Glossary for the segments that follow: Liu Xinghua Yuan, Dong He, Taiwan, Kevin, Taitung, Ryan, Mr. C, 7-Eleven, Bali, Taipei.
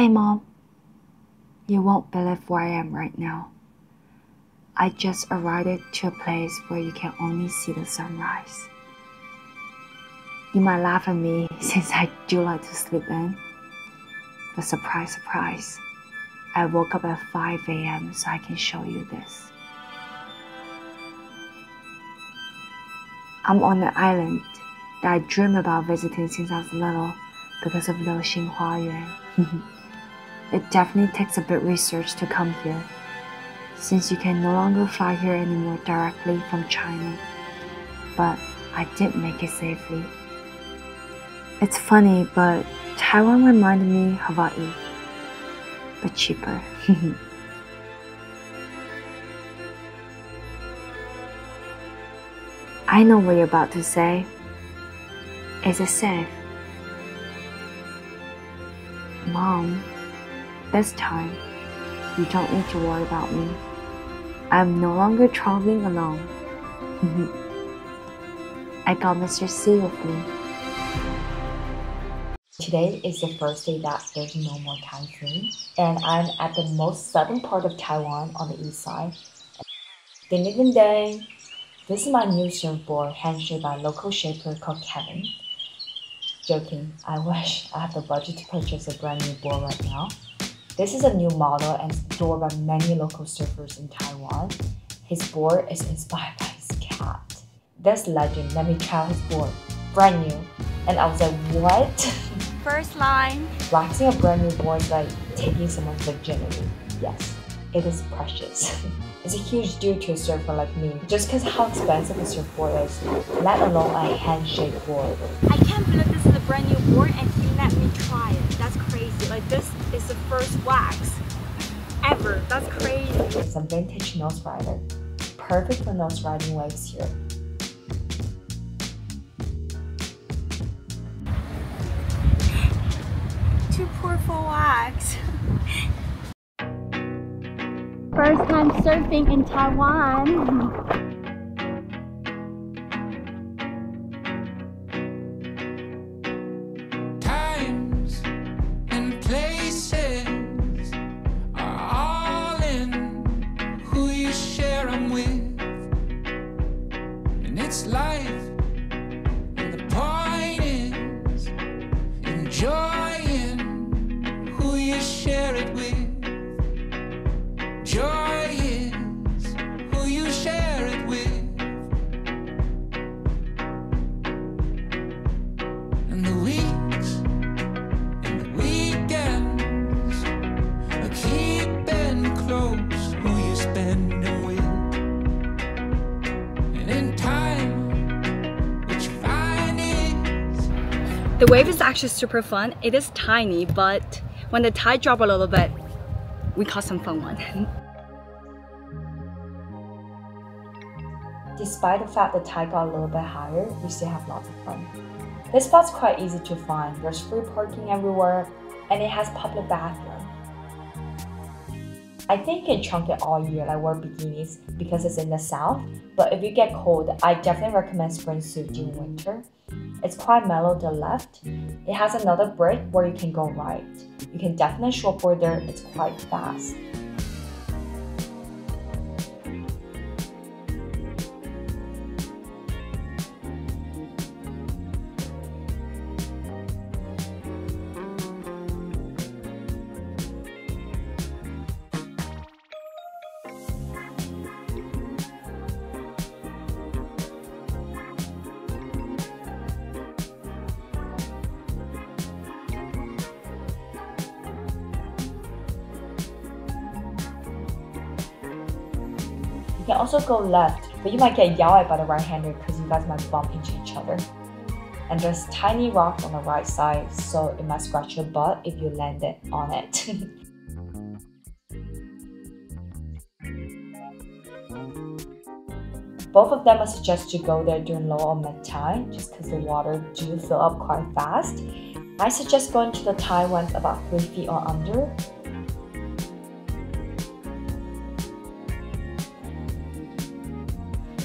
Hey Mom, you won't believe where I am right now. I just arrived to a place where you can only see the sunrise. You might laugh at me since I do like to sleep in, but surprise, surprise, I woke up at 5 a.m. so I can show you this. I'm on an island that I dreamed about visiting since I was little because of Liu Xinghua Yuan. It definitely takes a bit of research to come here, since you can no longer fly here anymore directly from China, but I did make it safely. It's funny, but Taiwan reminded me of Hawaii, but cheaper. I know what you're about to say. Is it safe? Mom, this time, you don't need to worry about me. I'm no longer traveling alone. I got Mr. C with me. Today is the first day that there's no more typhoon, and I'm at the most southern part of Taiwan on the east side. Ding ding ding ding! This is my new surfboard, handmade by a local shaper called Kevin. Joking, I wish I had the budget to purchase a brand new board right now. This is a new model and is adored by many local surfers in Taiwan. His board is inspired by his cat. This legend let me try his board, brand new, and I was like, what? First line. Waxing a brand new board is like taking someone's virginity. Yes, it is precious. It's a huge deal to a surfer like me, just because how expensive a surfboard is, let alone a handshake board. I can't believe this is a brand new board and he let me try it. That's crazy. Like, this is the first wax ever. That's crazy. It's a vintage nose rider. Perfect for nose riding waves here. Too poor for wax. First time surfing in Taiwan. Times and places are all in who you share them with, and it's life, and the point is enjoying who you share it with. Joy is who you share it with, and the weeks and the weekends are keeping close who you spend it with, and in time what you find is. The wave is actually super fun. It is tiny, but when the tide drops a little bit, we caught some fun one. Despite the fact the tide got a little bit higher, we still have lots of fun. This spot's quite easy to find. There's free parking everywhere, and it has public bathroom. I think you can trunk it all year, like wear bikinis, because it's in the south. But if you get cold, I definitely recommend spring suit in winter. It's quite mellow to the left. It has another break where you can go right. You can definitely shortboard there. It's quite fast. You can also go left, but you might get yelled at by the right-hander because you guys might bump into each other. And there's tiny rocks on the right side, so it might scratch your butt if you land it on it. Both of them I suggest you go there during low or mid tide, just because the water do fill up quite fast. I suggest going to the tide ones about 3 feet or under.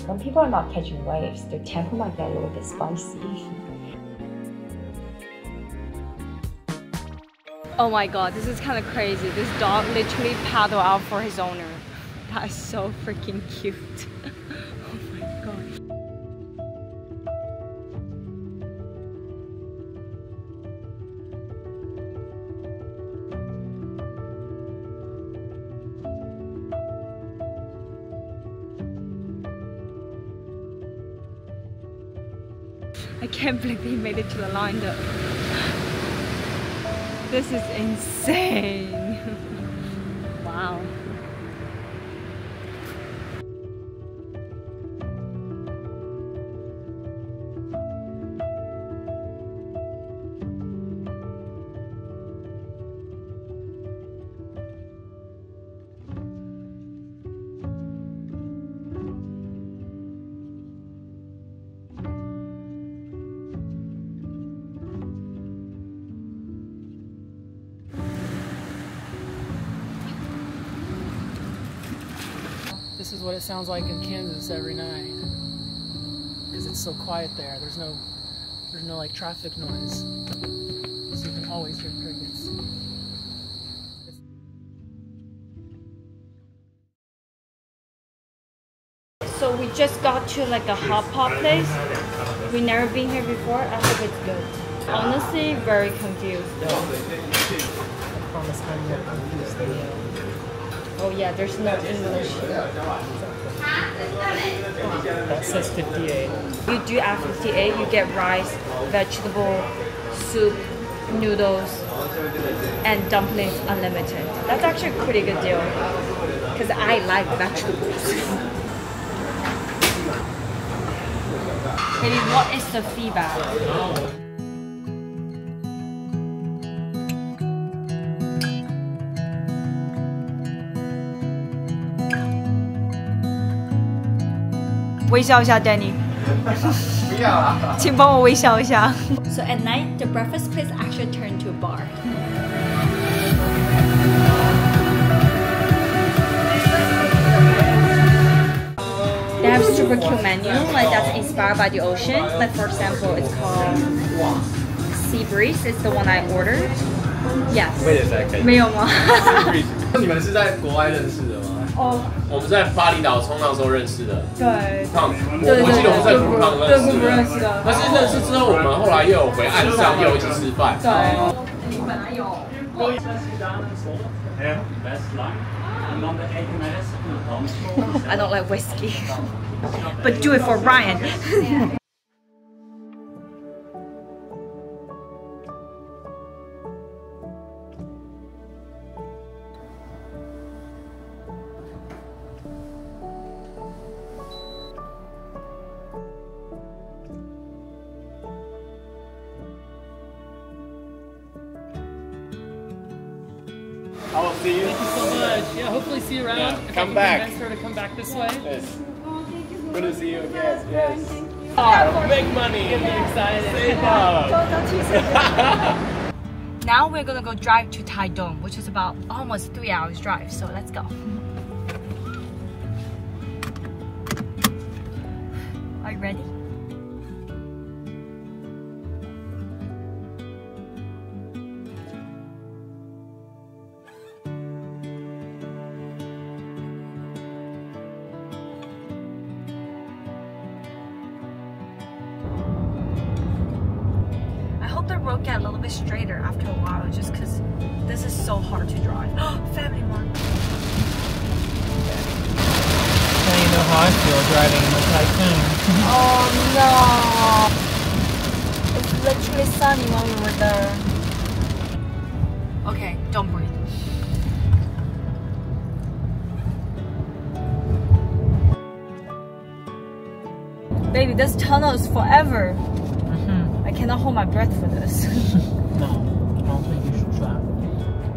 When people are not catching waves, their temper might get a little bit spicy. Oh my god, this is kind of crazy. This dog literally paddled out for his owner. That is so freaking cute. Oh my god. I can't believe he made it to the lineup. This is insane. Wow. This is what it sounds like in Kansas every night, because it's so quiet there. There's no like traffic noise, so you can always hear crickets. So we just got to like a hot pot place. We've never been here before. I hope it's good. Honestly, very confused though. I promise I'm not confused anymore. Oh yeah, there's no English here. That says 58. You do add 58, you get rice, vegetable, soup, noodles, and dumplings unlimited. That's actually a pretty good deal, because I like vegetables. Maybe what is the feedback? Oh. So at night, the breakfast place actually turned to a bar. They have super cute menu, like that's inspired by the ocean. Like for example, it's called Sea Breeze. It's the one I ordered. Yes. Wait a second. 没有吗？ 你们是在国外认识的吗？ 哦， 我们在巴厘岛冲浪时候认识的。对，我记得我们在冲浪认识的。但是认识之后，我们后来又有回岸上，又一起吃饭。对，你本来有。I don't like whiskey, but do it for Ryan. I will see you. Thank you so much. Yeah, hopefully see you around. Yeah, come back. Convince her to come back this way. Yes. Oh, thank you so much. Good to see you again. Yes. Thank you. Oh, make money. Get me excited. Save up. Now we're gonna go drive to Taitung, which is about almost 3 hours drive. So let's go. Are you ready? Road get a little bit straighter after a while, just because this is so hard to drive. Family one. Now you know how I feel driving the Taitung. Oh no! It's literally sunny when we were there. Okay, don't breathe. Baby, this tunnel is forever. I cannot hold my breath for this. No, I don't think you should try.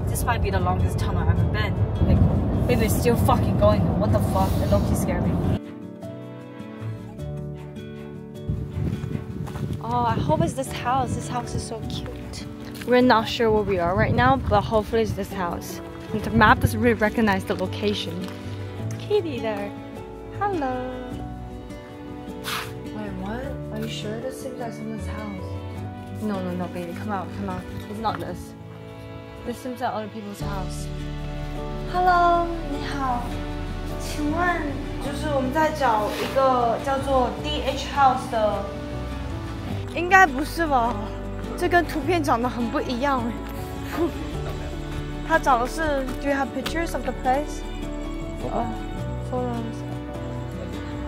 This might be the longest tunnel I've ever been. Like, baby, it's still fucking going. What the fuck? It low-key scared me. Oh, I hope it's this house. This house is so cute. We're not sure where we are right now, but hopefully it's this house. And the map doesn't really recognize the location. Kitty there. Hello. Are you sure? This seems like someone's house. No, no, no, baby. Come out, come out. It's not this. It seems at other people's house. Hello, 你好，请问就是我们在找一个叫做 DH House 的，应该不是吧？这跟图片长得很不一样。他找的是 Do you have pictures of the place? Photos.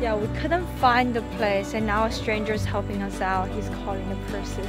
Yeah, we couldn't find the place, and now a stranger is helping us out. He's calling the person.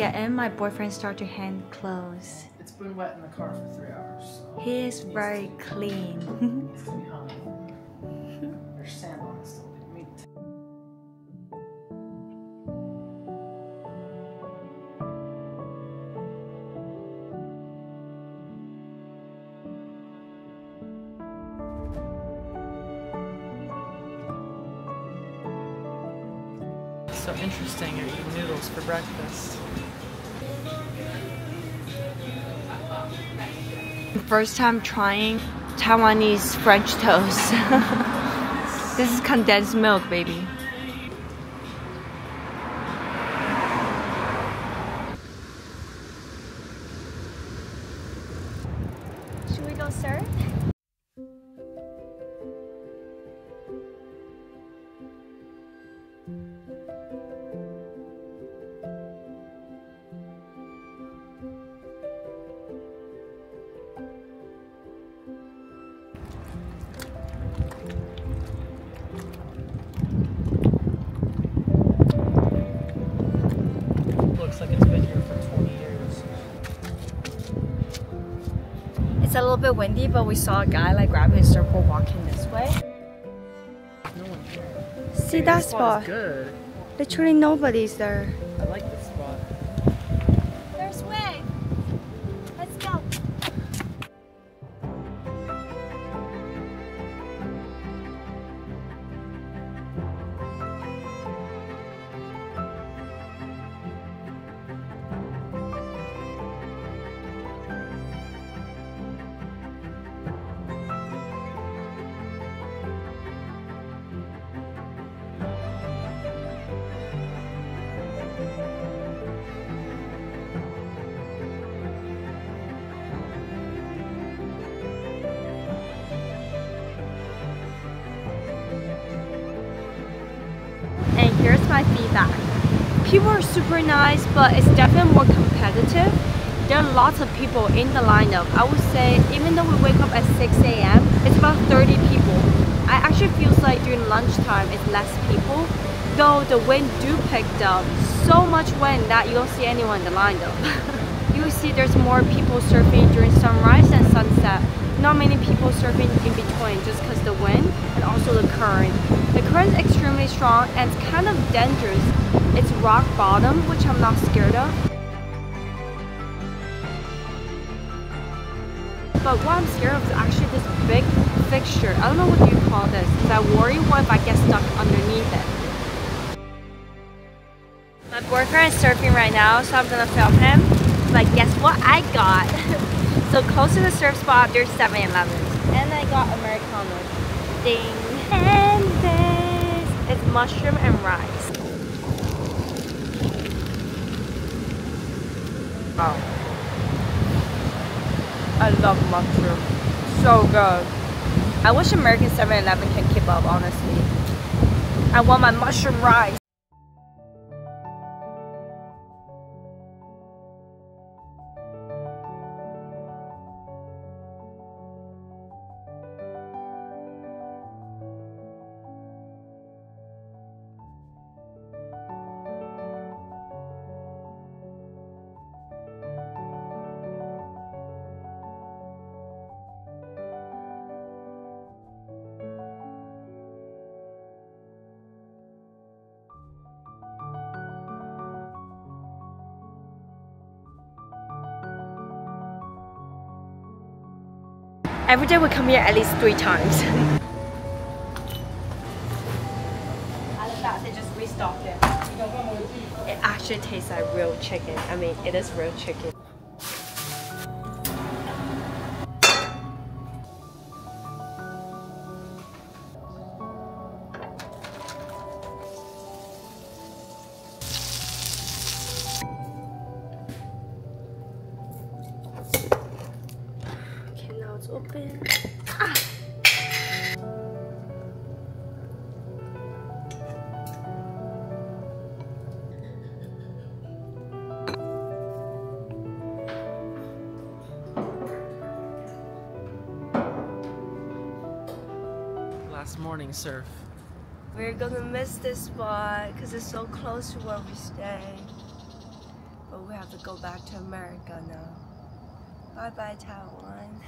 Get in, my boyfriend started to hand clothes. It's been wet in the car for 3 hours. So he is very clean. There's sand on it still. So interesting, you're eating noodles for breakfast. First time trying Taiwanese French toast. This is condensed milk, baby. Should we go serve? A bit windy, but we saw a guy like grabbing a circle walking this way. No one here. See that spot? Good. Literally nobody's there. I like this spot. There's way. Let's go. My feedback. People are super nice, but it's definitely more competitive. There are lots of people in the lineup. I would say even though we wake up at 6 AM, it's about 30 people. I actually feel like during lunchtime it's less people, though the wind do picked up. So much wind that you don't see anyone in the lineup. You see there's more people surfing during sunrise and sunset. Not many people surfing in between just because the wind and also the current. The current is extremely strong and it's kind of dangerous. It's rock bottom, which I'm not scared of. But what I'm scared of is actually this big fixture. I don't know what you call this, because I worry what if I get stuck underneath it. My boyfriend is surfing right now, so I'm gonna film him. But guess what I got? So close to the surf spot, there's 7-Elevens. And I got Americano. Ding. And this is mushroom and rice. Wow. I love mushroom. So good. I wish American 7-Eleven can keep up, honestly. I want my mushroom rice. Every day we come here at least 3 times. I love that they just restocked it. It actually tastes like real chicken. I mean, it is real chicken. Open. Ah. Last morning surf. We're gonna miss this spot because it's so close to where we stay. But we have to go back to America now. Bye bye, Taiwan.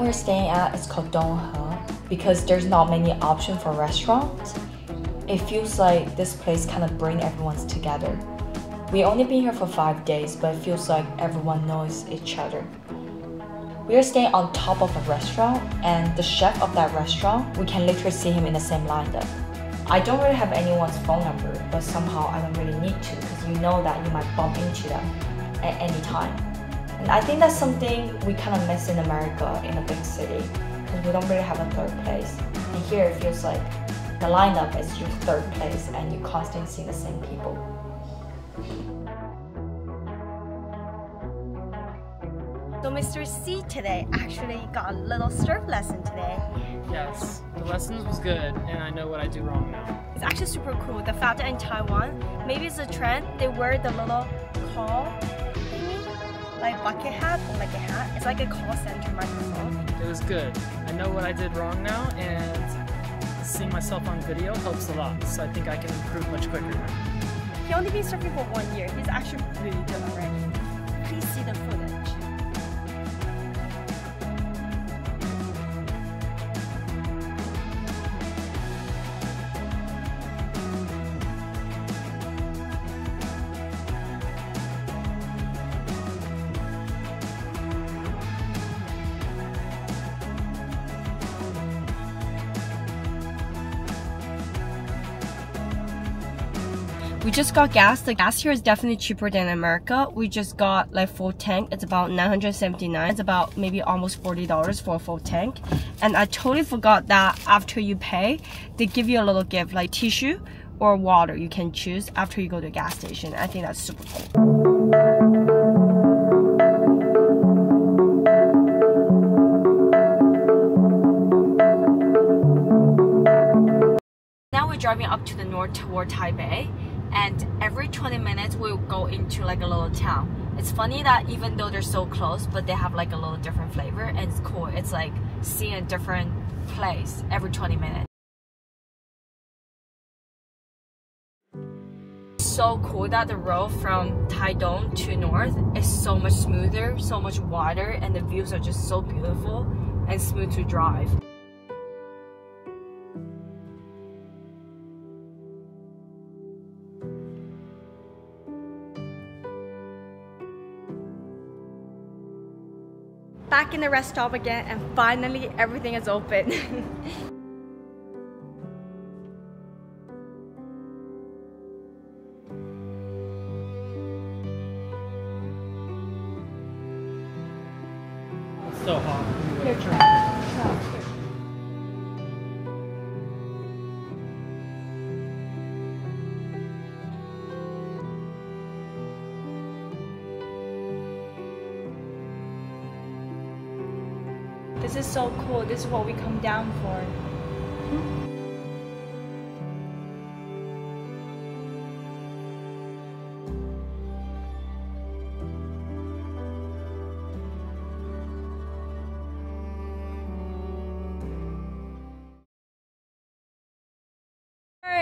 We're staying at is called Dong He because there's not many options for restaurants. It feels like this place kind of brings everyone together. We only been here for 5 days, but it feels like everyone knows each other. We are staying on top of a restaurant, and the chef of that restaurant, we can literally see him in the same lineup. I don't really have anyone's phone number, but somehow I don't really need to because you know that you might bump into them at any time. And I think that's something we kind of miss in America, in a big city, because we don't really have a third place. And here it feels like the lineup is your third place and you constantly see the same people. So Mr. C today actually got a little surf lesson today. Yes, the lesson was good and I know what I do wrong now. It's actually super cool. The fact that in Taiwan, maybe it's a trend, they wear the little call, like bucket hat or like a hat. It's like a call center microphone. It was good. I know what I did wrong now, and seeing myself on video helps a lot, so I think I can improve much quicker now. He only been surfing for 1 year. He's actually really good already. Please see the footage. We just got gas. The gas here is definitely cheaper than America. We just got like full tank. It's about 979. It's about maybe almost $40 for a full tank. And I totally forgot that after you pay, they give you a little gift like tissue or water. You can choose after you go to a gas station. I think that's super cool. Driving up to the north toward Taipei, and every 20 minutes we'll go into like a little town. It's funny that even though they're so close, but they have like a little different flavor, and it's cool. It's like seeing a different place every 20 minutes. So cool that the road from Taitung to north is so much smoother, so much wider, and the views are just so beautiful and smooth to drive. Back in the rest stop again, and finally everything is open. It's so hot. Here, try. This is so cool. This is what we come down for.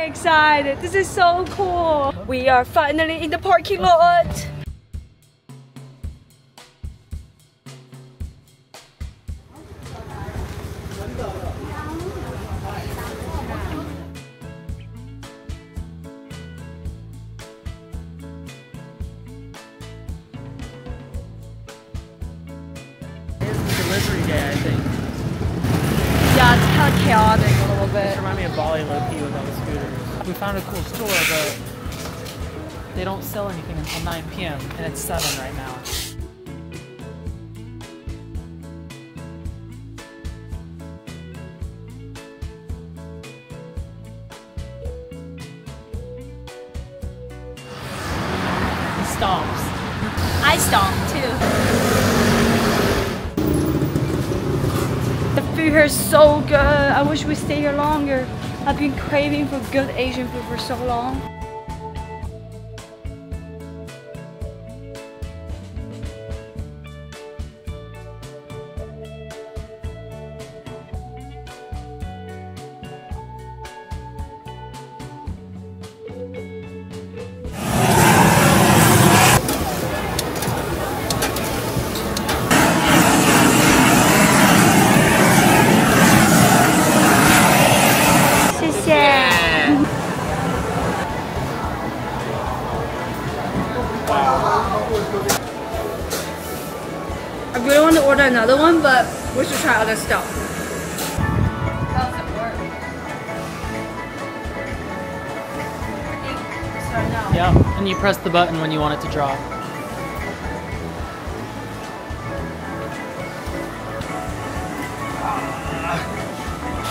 Excited. This is so cool. We are finally in the parking lot. It's delivery day, I think. Yeah, it's kind of chaotic a little bit. It reminds me of Bali low-key with all the scooters. We found a cool store, but they don't sell anything until 9 p.m. and it's 7 right now. He stomps. I stomp too. The food here is so good. I wish we stayed here longer. I've been craving for good Asian food for so long. I really want to order another one, but we should try other stuff. How's it work? Start now. Yeah, and you press the button when you want it to drop.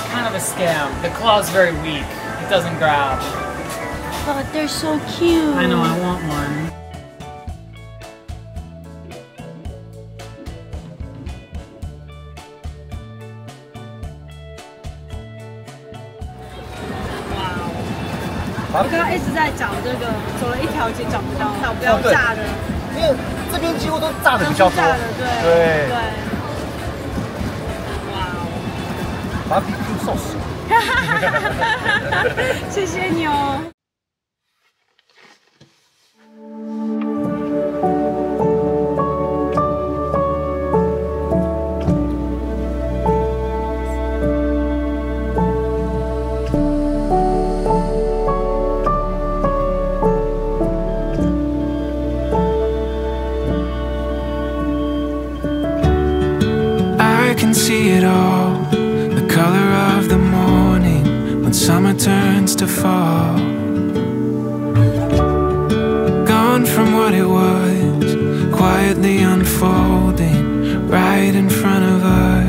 Kind of a scam. The claw's very weak. It doesn't grab. But they're so cute. I know, I want one.我刚刚一直在找这个，走了一条街找不到，找不到炸的，因为这边几乎都炸的比较多。对。哇哦！BBQ sauce。哈哈哈哈哈！谢谢你哦。 See it all, the color of the morning when summer turns to fall. Gone from what it was, quietly unfolding right in front of us.